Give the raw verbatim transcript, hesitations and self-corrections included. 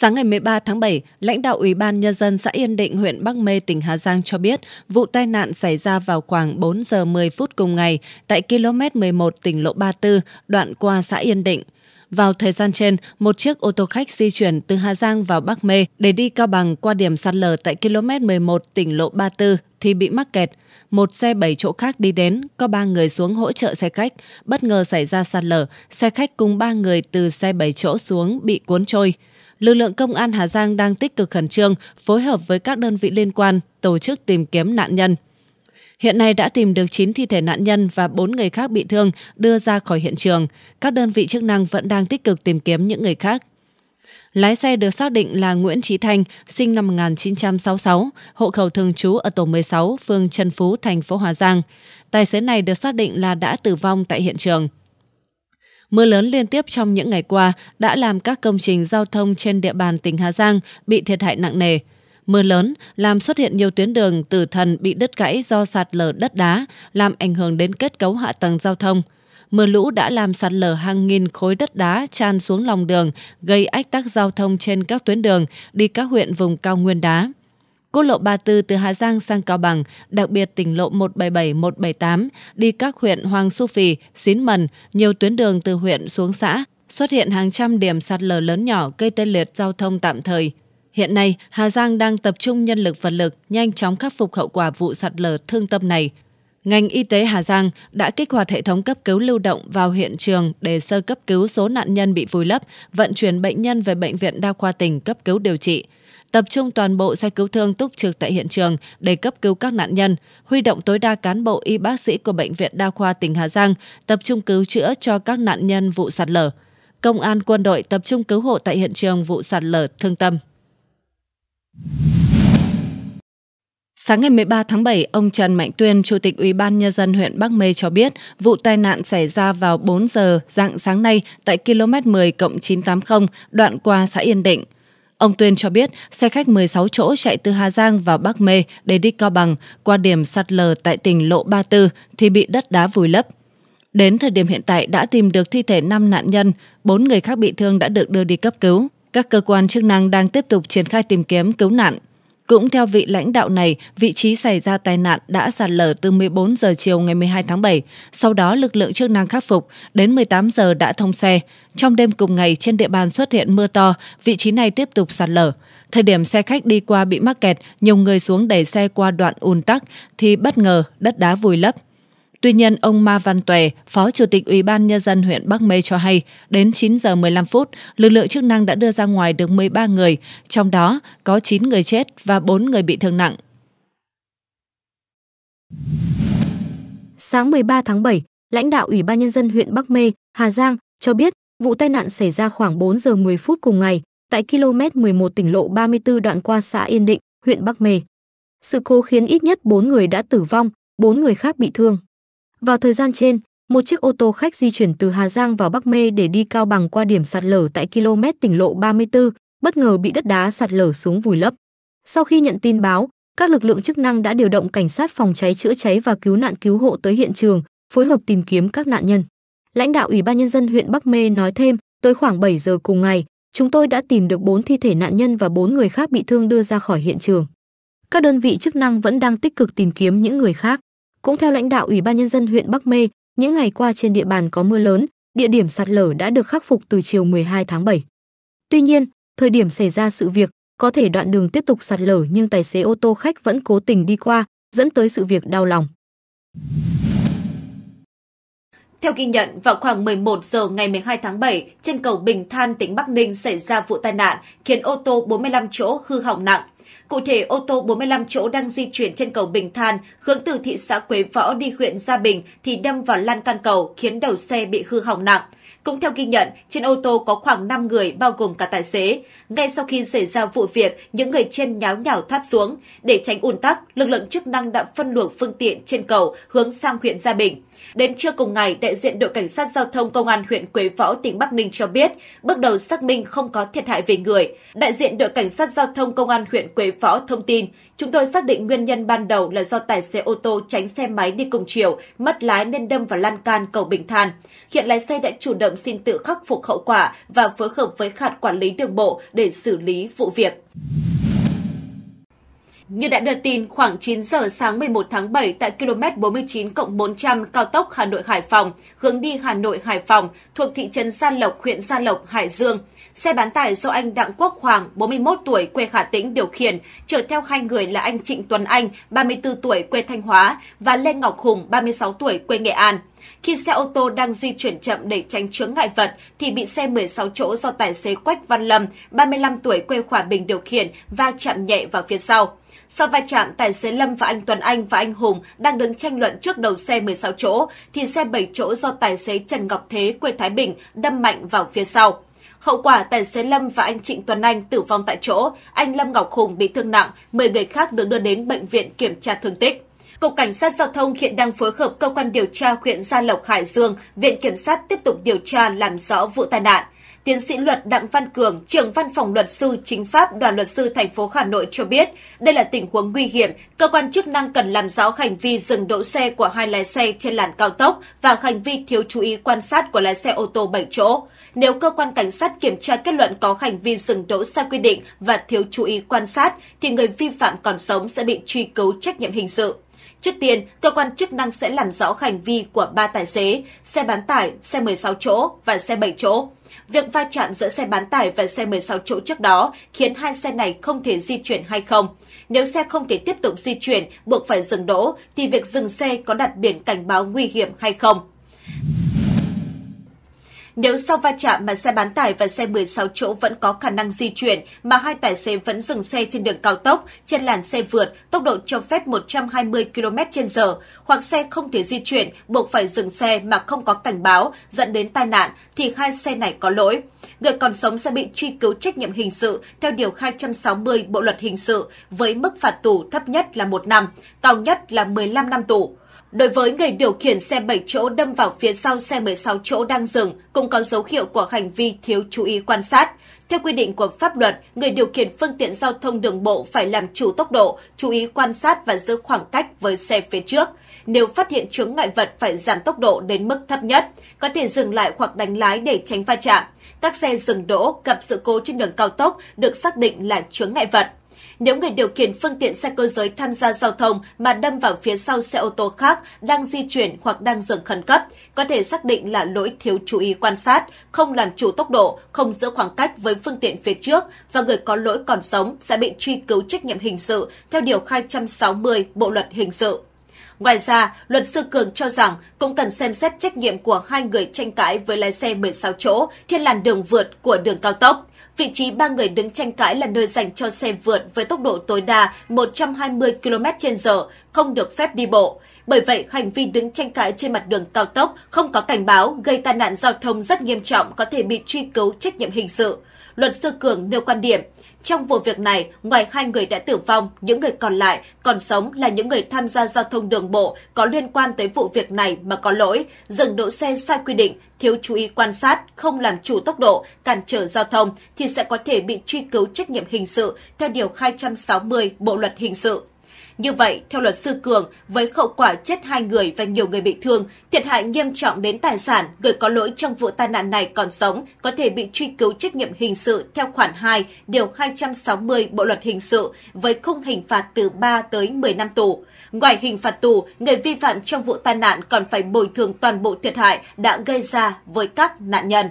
Sáng ngày mười ba tháng bảy, lãnh đạo Ủy ban Nhân dân xã Yên Định, huyện Bắc Mê, tỉnh Hà Giang cho biết vụ tai nạn xảy ra vào khoảng bốn giờ mười phút cùng ngày tại ki lô mét mười một tỉnh lộ ba mươi tư, đoạn qua xã Yên Định. Vào thời gian trên, một chiếc ô tô khách di chuyển từ Hà Giang vào Bắc Mê để đi Cao Bằng qua điểm sạt lở tại ki lô mét mười một tỉnh lộ ba mươi tư thì bị mắc kẹt. Một xe bảy chỗ khác đi đến, có ba người xuống hỗ trợ xe khách. Bất ngờ xảy ra sạt lở, xe khách cùng ba người từ xe bảy chỗ xuống bị cuốn trôi. Lực lượng công an Hà Giang đang tích cực khẩn trương, phối hợp với các đơn vị liên quan, tổ chức tìm kiếm nạn nhân. Hiện nay đã tìm được chín thi thể nạn nhân và bốn người khác bị thương đưa ra khỏi hiện trường. Các đơn vị chức năng vẫn đang tích cực tìm kiếm những người khác. Lái xe được xác định là Nguyễn Chí Thanh, sinh năm một nghìn chín trăm sáu mươi sáu, hộ khẩu thường trú ở tổ mười sáu, phường Trần Phú, thành phố Hà Giang. Tài xế này được xác định là đã tử vong tại hiện trường. Mưa lớn liên tiếp trong những ngày qua đã làm các công trình giao thông trên địa bàn tỉnh Hà Giang bị thiệt hại nặng nề. Mưa lớn làm xuất hiện nhiều tuyến đường tử thần bị đứt gãy do sạt lở đất đá, làm ảnh hưởng đến kết cấu hạ tầng giao thông. Mưa lũ đã làm sạt lở hàng nghìn khối đất đá tràn xuống lòng đường, gây ách tắc giao thông trên các tuyến đường đi các huyện vùng cao nguyên đá. Quốc lộ ba mươi tư từ Hà Giang sang Cao Bằng, đặc biệt tỉnh lộ một bảy bảy, một bảy tám, đi các huyện Hoàng Su Phì, Xín Mần, nhiều tuyến đường từ huyện xuống xã, xuất hiện hàng trăm điểm sạt lở lớn nhỏ gây tê liệt giao thông tạm thời. Hiện nay, Hà Giang đang tập trung nhân lực vật lực nhanh chóng khắc phục hậu quả vụ sạt lở thương tâm này. Ngành y tế Hà Giang đã kích hoạt hệ thống cấp cứu lưu động vào hiện trường để sơ cấp cứu số nạn nhân bị vùi lấp, vận chuyển bệnh nhân về Bệnh viện Đa khoa tỉnh cấp cứu điều trị. Tập trung toàn bộ xe cứu thương túc trực tại hiện trường để cấp cứu các nạn nhân, huy động tối đa cán bộ y bác sĩ của Bệnh viện Đa khoa tỉnh Hà Giang tập trung cứu chữa cho các nạn nhân vụ sạt lở. Công an quân đội tập trung cứu hộ tại hiện trường vụ sạt lở thương tâm. Sáng ngày mười ba tháng bảy, ông Trần Mạnh Tuyên, Chủ tịch Ủy ban Nhân dân huyện Bắc Mê cho biết vụ tai nạn xảy ra vào bốn giờ rạng sáng nay tại ki lô mét mười cộng chín trăm tám mươi, đoạn qua xã Yên Định. Ông Tuyên cho biết xe khách mười sáu chỗ chạy từ Hà Giang vào Bắc Mê để đi Cao Bằng qua điểm sạt lở tại tỉnh lộ ba mươi tư thì bị đất đá vùi lấp. Đến thời điểm hiện tại đã tìm được thi thể năm nạn nhân, bốn người khác bị thương đã được đưa đi cấp cứu. Các cơ quan chức năng đang tiếp tục triển khai tìm kiếm cứu nạn. Cũng theo vị lãnh đạo này, vị trí xảy ra tai nạn đã sạt lở từ mười bốn giờ chiều ngày mười hai tháng bảy. Sau đó, lực lượng chức năng khắc phục, đến mười tám giờ đã thông xe. Trong đêm cùng ngày, trên địa bàn xuất hiện mưa to, vị trí này tiếp tục sạt lở. Thời điểm xe khách đi qua bị mắc kẹt, nhiều người xuống đẩy xe qua đoạn ùn tắc, thì bất ngờ đất đá vùi lấp. Tuy nhiên, ông Ma Văn Tuệ, Phó Chủ tịch Ủy ban Nhân dân huyện Bắc Mê cho hay, đến chín giờ mười lăm phút, lực lượng chức năng đã đưa ra ngoài được mười ba người, trong đó có chín người chết và bốn người bị thương nặng. Sáng mười ba tháng bảy, lãnh đạo Ủy ban Nhân dân huyện Bắc Mê, Hà Giang cho biết vụ tai nạn xảy ra khoảng bốn giờ mười phút cùng ngày tại ki lô mét mười một tỉnh lộ ba mươi tư đoạn qua xã Yên Định, huyện Bắc Mê. Sự cố khiến ít nhất bốn người đã tử vong, bốn người khác bị thương. Vào thời gian trên, một chiếc ô tô khách di chuyển từ Hà Giang vào Bắc Mê để đi Cao Bằng qua điểm sạt lở tại km tỉnh lộ ba mươi tư, bất ngờ bị đất đá sạt lở xuống vùi lấp. Sau khi nhận tin báo, các lực lượng chức năng đã điều động cảnh sát phòng cháy chữa cháy và cứu nạn cứu hộ tới hiện trường, phối hợp tìm kiếm các nạn nhân. Lãnh đạo Ủy ban Nhân dân huyện Bắc Mê nói thêm, tới khoảng bảy giờ cùng ngày, chúng tôi đã tìm được bốn thi thể nạn nhân và bốn người khác bị thương đưa ra khỏi hiện trường. Các đơn vị chức năng vẫn đang tích cực tìm kiếm những người khác. Cũng theo lãnh đạo Ủy ban Nhân dân huyện Bắc Mê, những ngày qua trên địa bàn có mưa lớn, địa điểm sạt lở đã được khắc phục từ chiều mười hai tháng bảy. Tuy nhiên, thời điểm xảy ra sự việc, có thể đoạn đường tiếp tục sạt lở nhưng tài xế ô tô khách vẫn cố tình đi qua, dẫn tới sự việc đau lòng. Theo ghi nhận, vào khoảng mười một giờ ngày mười hai tháng bảy, trên cầu Bình Than, tỉnh Bắc Ninh xảy ra vụ tai nạn khiến ô tô bốn mươi lăm chỗ hư hỏng nặng. Cụ thể, ô tô bốn mươi lăm chỗ đang di chuyển trên cầu Bình Than hướng từ thị xã Quế Võ đi huyện Gia Bình thì đâm vào lan can cầu khiến đầu xe bị hư hỏng nặng. Cũng theo ghi nhận, trên ô tô có khoảng năm người bao gồm cả tài xế. Ngay sau khi xảy ra vụ việc, những người trên nháo nhào thoát xuống. Để tránh ùn tắc, lực lượng chức năng đã phân luồng phương tiện trên cầu hướng sang huyện Gia Bình. Đến trưa cùng ngày, đại diện đội cảnh sát giao thông công an huyện Quế Võ, tỉnh Bắc Ninh cho biết, bước đầu xác minh không có thiệt hại về người. Đại diện đội cảnh sát giao thông công an huyện Quế Võ thông tin, chúng tôi xác định nguyên nhân ban đầu là do tài xế ô tô tránh xe máy đi cùng chiều, mất lái nên đâm vào lan can cầu Bình Than. Hiện lái xe đã chủ động xin tự khắc phục hậu quả và phối hợp với hạt quản lý đường bộ để xử lý vụ việc. Như đã đưa tin, khoảng chín giờ sáng mười một tháng bảy tại ki lô mét bốn mươi chín cộng bốn trăm cao tốc Hà Nội-Hải Phòng, hướng đi Hà Nội-Hải Phòng thuộc thị trấn Sa Lộc, huyện Sa Lộc, Hải Dương, xe bán tải do anh Đặng Quốc Hoàng, bốn mươi mốt tuổi, quê Khả Tĩnh điều khiển, chở theo hai người là anh Trịnh Tuấn Anh, ba mươi tư tuổi, quê Thanh Hóa và Lê Ngọc Hùng, ba mươi sáu tuổi, quê Nghệ An. Khi xe ô tô đang di chuyển chậm để tránh chướng ngại vật thì bị xe mười sáu chỗ do tài xế Quách Văn Lâm, ba mươi lăm tuổi, quê Hòa Bình điều khiển va chạm nhẹ vào phía sau. Sau va chạm, tài xế Lâm và anh Tuấn Anh và anh Hùng đang đứng tranh luận trước đầu xe mười sáu chỗ thì xe bảy chỗ do tài xế Trần Ngọc Thế, quê Thái Bình đâm mạnh vào phía sau. Hậu quả, tài xế Lâm và anh Trịnh Tuấn Anh tử vong tại chỗ, anh Lâm Ngọc Hùng bị thương nặng, mười người khác được đưa đến bệnh viện kiểm tra thương tích. Cục Cảnh sát Giao thông hiện đang phối hợp cơ quan điều tra huyện Gia Lộc, Hải Dương, Viện Kiểm sát tiếp tục điều tra làm rõ vụ tai nạn. Tiến sĩ luật Đặng Văn Cường, trưởng văn phòng luật sư chính pháp Đoàn luật sư thành phố Hà Nội cho biết, đây là tình huống nguy hiểm, cơ quan chức năng cần làm rõ hành vi dừng đỗ xe của hai lái xe trên làn cao tốc và hành vi thiếu chú ý quan sát của lái xe ô tô bảy chỗ. Nếu cơ quan cảnh sát kiểm tra kết luận có hành vi dừng đỗ sai quy định và thiếu chú ý quan sát thì người vi phạm còn sống sẽ bị truy cứu trách nhiệm hình sự. Trước tiên, cơ quan chức năng sẽ làm rõ hành vi của ba tài xế, xe bán tải, xe mười sáu chỗ và xe bảy chỗ. Việc va chạm giữa xe bán tải và xe mười sáu chỗ trước đó khiến hai xe này không thể di chuyển hay không. Nếu xe không thể tiếp tục di chuyển, buộc phải dừng đỗ, thì việc dừng xe có đặt biển cảnh báo nguy hiểm hay không? Nếu sau va chạm mà xe bán tải và xe mười sáu chỗ vẫn có khả năng di chuyển mà hai tài xế vẫn dừng xe trên đường cao tốc, trên làn xe vượt, tốc độ cho phép một trăm hai mươi ki lô mét trên giờ, hoặc xe không thể di chuyển, buộc phải dừng xe mà không có cảnh báo, dẫn đến tai nạn, thì hai xe này có lỗi. Người còn sống sẽ bị truy cứu trách nhiệm hình sự theo Điều hai trăm sáu mươi Bộ Luật Hình sự với mức phạt tù thấp nhất là một năm, cao nhất là mười lăm năm tù. Đối với người điều khiển xe bảy chỗ đâm vào phía sau xe mười sáu chỗ đang dừng, cũng có dấu hiệu của hành vi thiếu chú ý quan sát. Theo quy định của pháp luật, người điều khiển phương tiện giao thông đường bộ phải làm chủ tốc độ, chú ý quan sát và giữ khoảng cách với xe phía trước. Nếu phát hiện chướng ngại vật phải giảm tốc độ đến mức thấp nhất, có thể dừng lại hoặc đánh lái để tránh va chạm. Các xe dừng đỗ, gặp sự cố trên đường cao tốc được xác định là chướng ngại vật. Nếu người điều khiển phương tiện xe cơ giới tham gia giao thông mà đâm vào phía sau xe ô tô khác đang di chuyển hoặc đang dừng khẩn cấp, có thể xác định là lỗi thiếu chú ý quan sát, không làm chủ tốc độ, không giữ khoảng cách với phương tiện phía trước và người có lỗi còn sống sẽ bị truy cứu trách nhiệm hình sự theo Điều hai trăm sáu mươi Bộ Luật Hình sự. Ngoài ra, luật sư Cường cho rằng cũng cần xem xét trách nhiệm của hai người tranh cãi với lái xe mười sáu chỗ trên làn đường vượt của đường cao tốc. Vị trí ba người đứng tranh cãi là nơi dành cho xe vượt với tốc độ tối đa một trăm hai mươi ki lô mét trên giờ, không được phép đi bộ. Bởi vậy, hành vi đứng tranh cãi trên mặt đường cao tốc không có cảnh báo gây tai nạn giao thông rất nghiêm trọng có thể bị truy cứu trách nhiệm hình sự. Luật sư Cường nêu quan điểm, trong vụ việc này, ngoài hai người đã tử vong, những người còn lại còn sống là những người tham gia giao thông đường bộ có liên quan tới vụ việc này mà có lỗi, dừng đỗ xe sai quy định, thiếu chú ý quan sát, không làm chủ tốc độ, cản trở giao thông thì sẽ có thể bị truy cứu trách nhiệm hình sự theo Điều hai trăm sáu mươi Bộ Luật Hình sự. Như vậy, theo luật sư Cường, với hậu quả chết hai người và nhiều người bị thương, thiệt hại nghiêm trọng đến tài sản, người có lỗi trong vụ tai nạn này còn sống có thể bị truy cứu trách nhiệm hình sự theo khoản hai, Điều hai trăm sáu mươi Bộ Luật Hình sự với khung hình phạt từ ba tới mười năm tù. Ngoài hình phạt tù, người vi phạm trong vụ tai nạn còn phải bồi thường toàn bộ thiệt hại đã gây ra với các nạn nhân.